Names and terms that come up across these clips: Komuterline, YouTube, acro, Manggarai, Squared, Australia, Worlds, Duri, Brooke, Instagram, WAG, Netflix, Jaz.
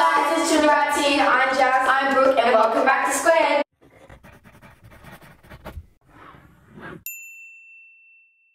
guys, it's Chundarati, I'm Jazz, I'm Brooke, and welcome back to Squared.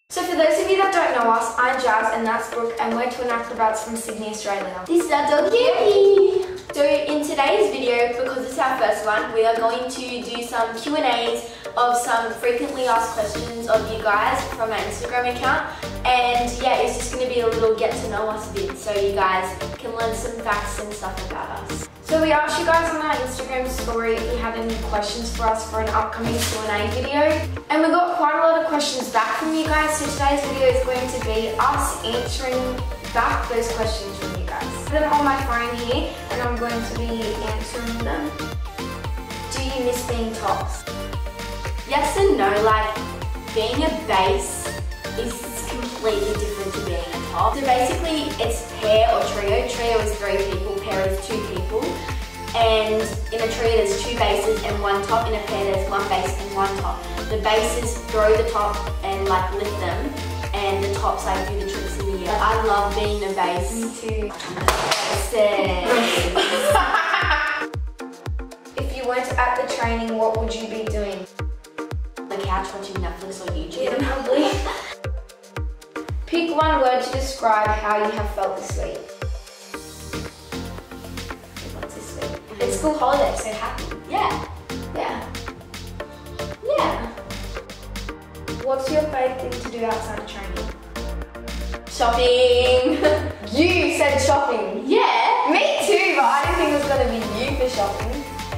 So for those of you that don't know us, I'm Jazz and that's Brooke, and we're twin acrobats from Sydney, Australia. This is our dog Yuki. So in today's video, because it's our first one, we are going to do some Q&As of some frequently asked questions of you guys from our Instagram account. And yeah, it's just going to be a little get to know us bit so you guys can learn some facts and stuff about us. So we asked you guys on our Instagram story if you had any questions for us for an upcoming Q&A video. And we got quite a lot of questions back from you guys, so today's video is going to be us answering back those questions from you guys. I put them on my phone here and I'm going to be answering them. Do you miss being tops? Yes and no, like being a base is completely different to being a top. So basically it's pair or trio. Trio is 3 people, pair is 2 people. And in a trio there's 2 bases and 1 top. In a pair there's 1 base and 1 top. The bases throw the top and like lift them. And the tops like do the tricks in the air. I love being a base. Me too. If you weren't at the training, what would you be doing? The couch watching Netflix or YouTube, probably. Pick one word to describe how you have felt this week. What's this week? It's school holiday, so happy. Yeah. Yeah. Yeah. What's your favourite thing to do outside of training? Shopping. You said shopping. Yeah. Me too, but I didn't think it was going to be you for shopping.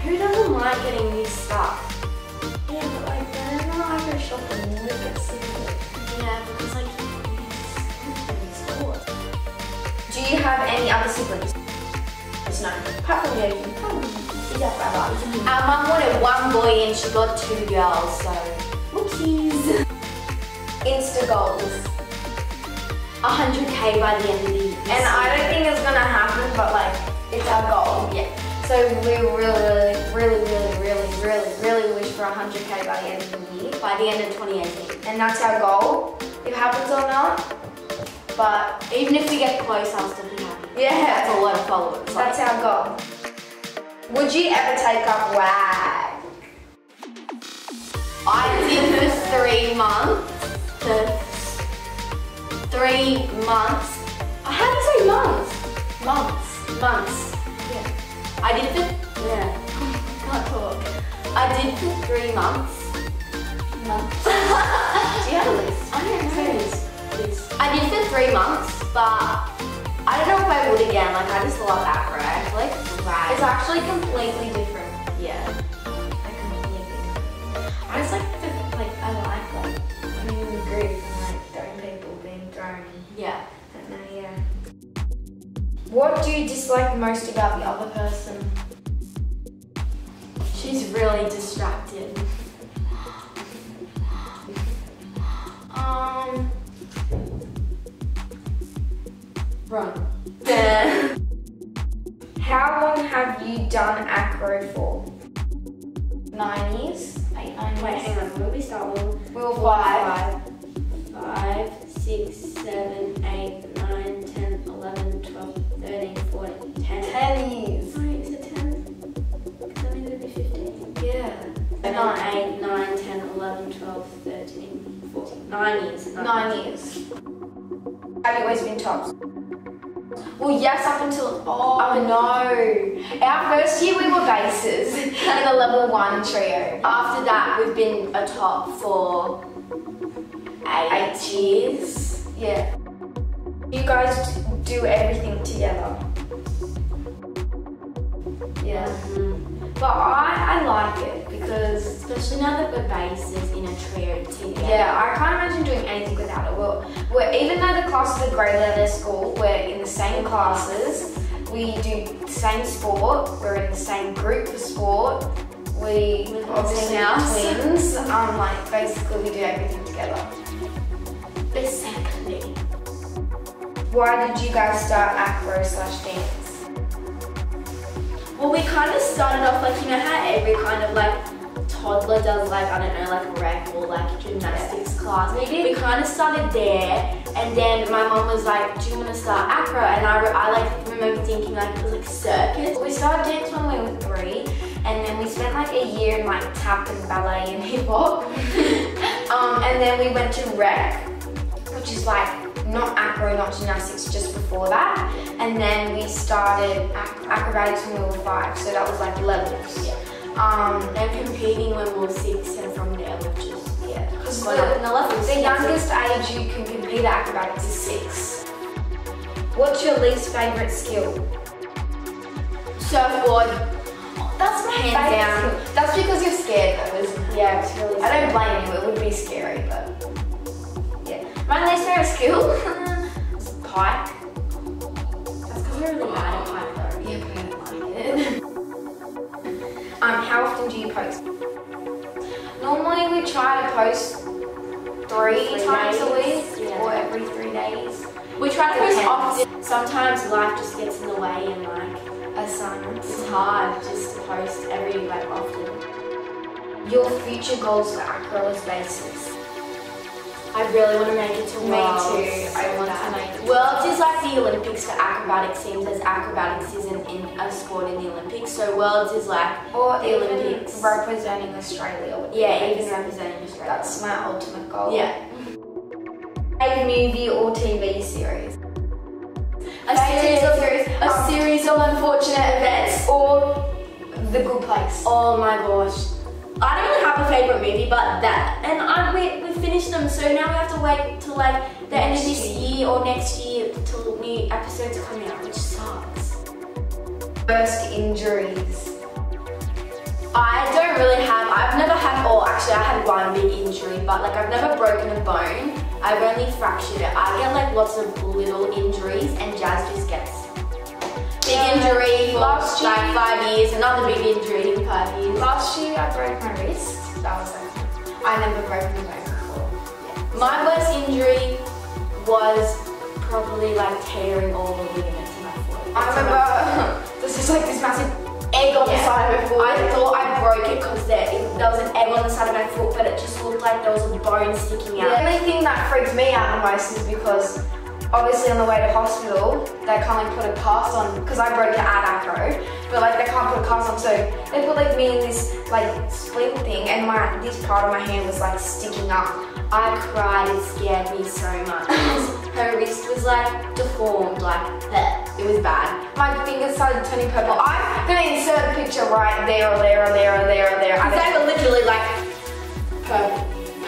Who doesn't like getting new stuff? Yeah, but like, I go shopping, you get sick of it. Yeah, because like, you do you have any other siblings? No. Apart from Yogi. Yeah, brother. Our mum wanted 1 boy and she got 2 girls, so whoopsies. Insta goals. 100k by the end of the year. And I don't think it's gonna happen, but like, it's our goal. Yeah. So we really wish for 100k by the end of the year, by the end of 2018. And that's our goal, if it happens or not. But even if we get close, I'll still be happy. Yeah. That's a lot of followers. That's like, our goal. Would you ever take up WAG? I did for 3 months. 3 months. How do you say months? Months. Months. Yeah. I did it for, yeah, can't talk. I did it for 3 months. Months. Do you have a list? I don't know. List. I did it for 3 months, but I don't know if I would again. Like, I just love acro. I feel like it's actually completely different. Yeah. I completely different. I just like, I like being in the group and like throwing people, being thrown. Yeah. I don't know, yeah. What do you dislike most about the other person? She's really distracted. Run. How long have you done acro for? 9 years? 8, 9 years. Wait, hang on, where did we start? We'll 5, 6, 7, 8, 9, 10, 11, 12, 13, 14, 10 years. Wait, is it 10? Because I need to be 15. Yeah. 9, 8, 9, 10, 11, 12, 13, 14. 9 years. 9 years. Have you always been tops? Well, yes, up until, oh no. Our first year we were bases in a level 1 trio. After that, we've been a top for 8 years. Yeah. You guys do everything together. Yeah. Mm-hmm. But I like it because, especially now that we're bases in a trio together. Yeah, I can't imagine doing anything without it. We're even though the class is a grey leather school, we're in the same classes, we do the same sport, we're in the same group for sport, we're obviously now twins, like basically we do everything together. Basically. Why did you guys start acro/dance? Well, we kind of started off like, you know how every kind of like toddler does like, I don't know, like rec or like gymnastics class. We kind of started there, and then my mom was like, do you want to start acro? And I like remember thinking like it was like circus. started dance when we were 3, and then we spent like a year in like tap and ballet and hip hop. And then we went to rec, which is like not acro, not gymnastics, just before that. And then we started acrobatics when we were 5, so that was like levels. Yeah. And competing when we were 6 and from there, which is, yeah. Because the youngest age you can compete at acrobatics is 6. What's your least favourite skill? Surfboard. That's my favourite skill. That's because you're scared though, isn't it? Yeah, it's really scary. I don't blame you, it would be scary, but yeah. My least favourite skill is pike. That's because we're really bad at pike though. Yeah, we don't like it. How often do you post? Normally we try to post three times a week, yeah, or every 3 days. We try to post often. Sometimes life just gets in the way and like assignments. It's hard just to post every like often. Your future goals for acro is basis. I really want to make it to Worlds. Me too. I want to make it. Worlds is like the Olympics for acrobatics teams, as acrobatics isn't in a sport in the Olympics. So Worlds is like or the Olympics, representing Australia. Yeah, even representing Australia. That's my ultimate goal. Yeah. A movie or TV series? A series of unfortunate events, or The Good Place. Oh my gosh. I don't really have a favourite movie, but that. And we finished them, so now we have to wait till like the end of this year or next year till new episodes come out, which sucks. Worst injuries. I don't really have, I've never had, or actually I had one big injury, but like I've never broken a bone, I've only fractured it. I get like lots of little injuries and Jazz just gets big injury for like 5 years, another big injury in 5 years. Last year I broke my wrist, that was like, I never broke my bone before. Yeah. My worst injury was probably like tearing all the ligaments in my foot. I remember, this is like this massive egg on the side of my foot. I thought I broke it because there was an egg on the side of my foot, but it just looked like there was a bone sticking out. The only thing that freaks me out the most is because obviously on the way to hospital, they can't like, put a cast on, because I broke it at acro, but like they can't put a cast on, so they put like me in this like splint thing, and this part of my hand was like sticking up. I cried, it scared me so much. Her wrist was like deformed, like bleh. It was bad. My fingers started turning purple. I'm gonna insert a picture right there or there or there or there or there. Because they were literally like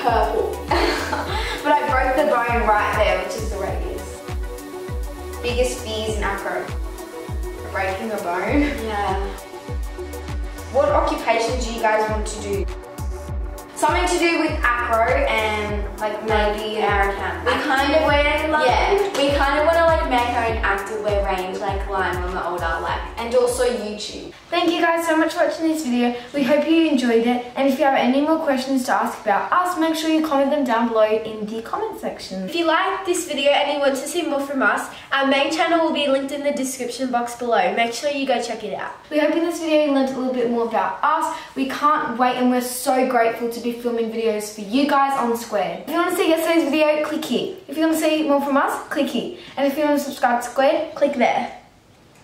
purple. But I broke the bone right there, which is the radius. Biggest fears in acro. Breaking a bone. Yeah. What occupation do you guys want to do? Something to do with acro and like maybe American. We kind of want to like make our own activewear range like line when we're older, like, and also YouTube. Thank you guys so much for watching this video. We hope you enjoyed it, and if you have any more questions to ask about us, make sure you comment them down below in the comment section. If you liked this video and you want to see more from us, our main channel will be linked in the description box below. Make sure you go check it out. We hope in this video you learned a little bit more about us. We can't wait, and we're so grateful to be filming videos for you guys on Squared. If you want to see yesterday's video, click here. If you want to see more from us, click here. And if you want to subscribe to Squared, click there.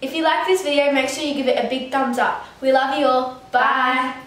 If you like this video, make sure you give it a big thumbs up. We love you all. Bye. Bye.